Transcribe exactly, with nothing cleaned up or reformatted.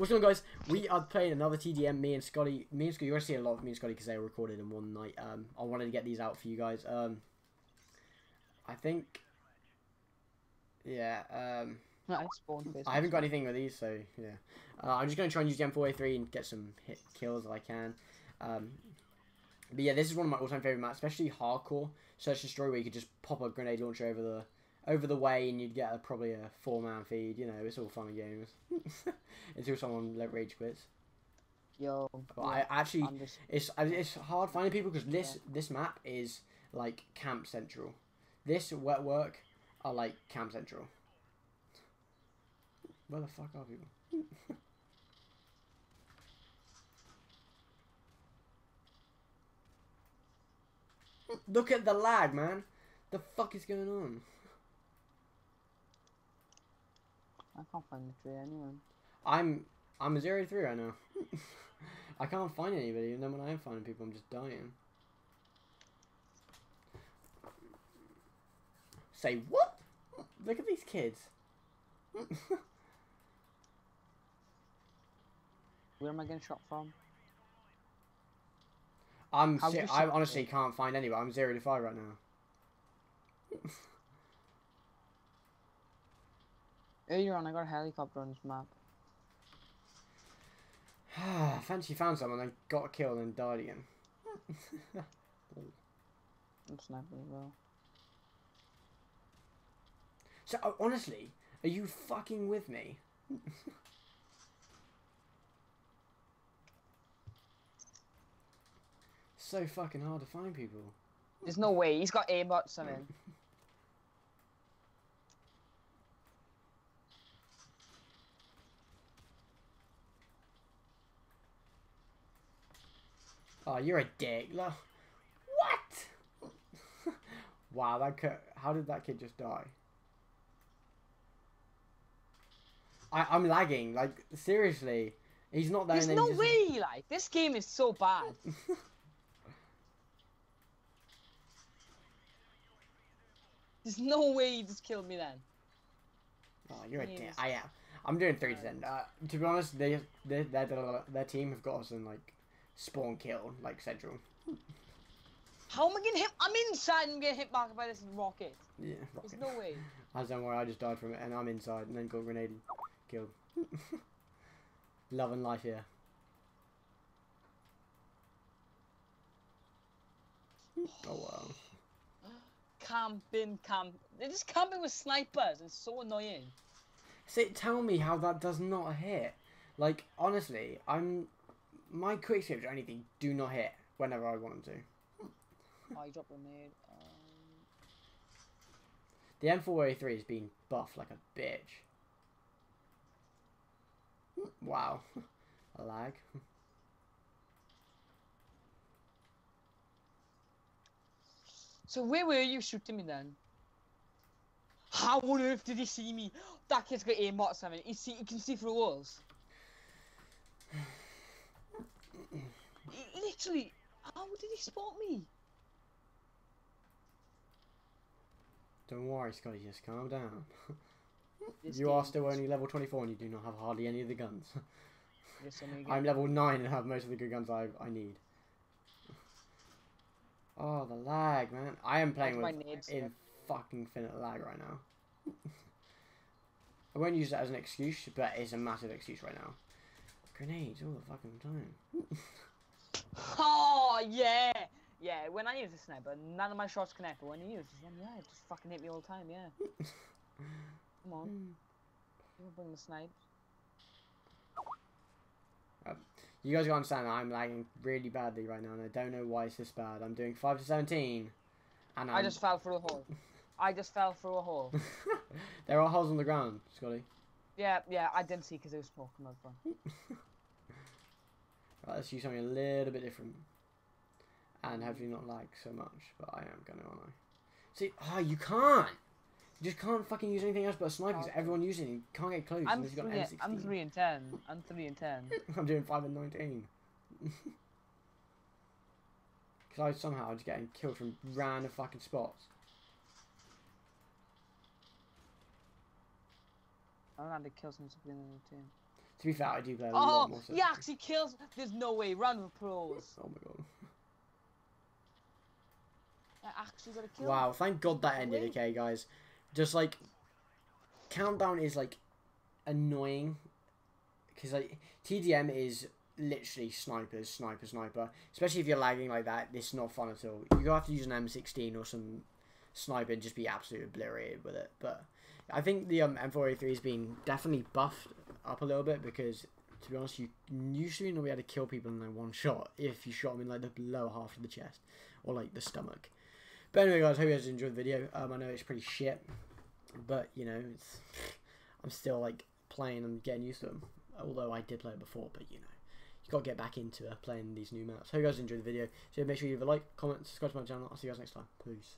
What's going on, guys? We are playing another T D M. Me and Scotty, me and Scotty, you're gonna see a lot of me and Scotty because they were recorded in one night. Um, I wanted to get these out for you guys. Um, I think, yeah. Um, I haven't got anything with these, so yeah. Uh, I'm just gonna try and use the M four A three and get some hit kills if I can. Um, but yeah, this is one of my all-time favorite maps, especially hardcore search and destroy, where you could just pop a grenade launcher over the. over the way and you'd get a, probably a four-man feed. You know, it's all fun and games. Until someone let rage quits. Yo. But yeah, I actually, just... it's it's hard finding people because this, yeah. this map is, like, camp central. This, wet work, are, like, camp central. Where the fuck are people? Look at the lag, man. The fuck is going on? I can't find the tree anyone. I'm I'm a zero three right now. I can't find anybody, and then when I am finding people, I'm just dying. Say what? Look at these kids. Where am I getting shot from? I'm I shot honestly from? Can't find anybody. I'm zero to five right now. Earlier on, I got a helicopter on this map. I fancy found someone and got killed and died again. I'm sniping as well. So, uh, honestly, are you fucking with me? So fucking hard to find people. There's no way. He's got airbots on him. Oh, you're a dick. What? Wow, that kid, how did that kid just die? I, I'm lagging. Like, seriously. He's not there. There's no just... way, like. This game is so bad. There's no way you just killed me then. Oh, you're a dick. Just... I am. I'm doing three to ten. Uh, to be honest, they, they, they, their, their team have got us in, like... spawn kill, like central. How am I getting hit? I'm inside and I'm getting hit back by this rocket. Yeah, rocket. There's no way. I don't worry, I just died from it and I'm inside and then got grenaded. Killed. Love and life here. Oh wow. Camping, camp. They're just camping with snipers. It's so annoying. See, tell me how that does not hit. Like, honestly, I'm... my quick saves or anything do not hit whenever I want them to. I dropped grenade. Um... The M four A three has been buffed like a bitch. Wow, a lag. So where were you shooting me then? How on earth did he see me? That kid's got aimbot or something. He see, he can see through walls. Literally, how did he spot me? Don't worry, Scotty, just calm down. You are still only level twenty-four and you do not have hardly any of the guns. I'm level nine and have most of the good guns I, I need. Oh, the lag, man. I am playing with in fucking finite lag right now. I won't use that as an excuse, but it's a massive excuse right now. Grenades all the fucking time. Oh, yeah! Yeah, when I use the sniper, none of my shots connect, but when you use them, yeah, it just fucking hit me all the time, yeah. Come on. People bring the snipe. Um, you guys gotta understand that I'm lagging really badly right now, and I don't know why it's this bad. I'm doing five to seventeen, and I'm... I just fell through a hole. I just fell through a hole. There are holes on the ground, Scotty. Yeah, yeah, I didn't see because it was smoking my phone. Right, let's use something a little bit different. And hopefully not lag so much, but I am gonna, aren't I? See, ah, oh, you can't! You just can't fucking use anything else but a sniper because everyone uses it. You can't get close. I'm, got yeah, I'm three and ten. I'm three and ten. I'm doing five and nineteen. Because I somehow just getting killed from random fucking spots. I don't have to kill someone to be in the team. To be fair, I do play a lot more. Oh, he actually kills. There's no way. Round of applause. Oh my god. I actually got a kill. Wow, thank god that ended, okay, guys. Just like, countdown is like annoying. Because like, T D M is literally snipers, sniper, sniper. Especially if you're lagging like that, it's not fun at all. You're gonna have to use an M sixteen or some sniper and just be absolutely obliterated with it. But I think the um, M four A three has been definitely buffed up a little bit because, to be honest, you usually not be able to kill people in like one shot if you shot them in like the lower half of the chest or like the stomach. But anyway, guys, hope you guys enjoyed the video. Um, I know it's pretty shit, but you know, it's, I'm still like playing and getting used to them. Although I did play it before, but you know, you gotta get back into uh, playing these new maps. Hope you guys enjoyed the video. So make sure you leave a like, comment, subscribe to my channel. I'll see you guys next time. Peace.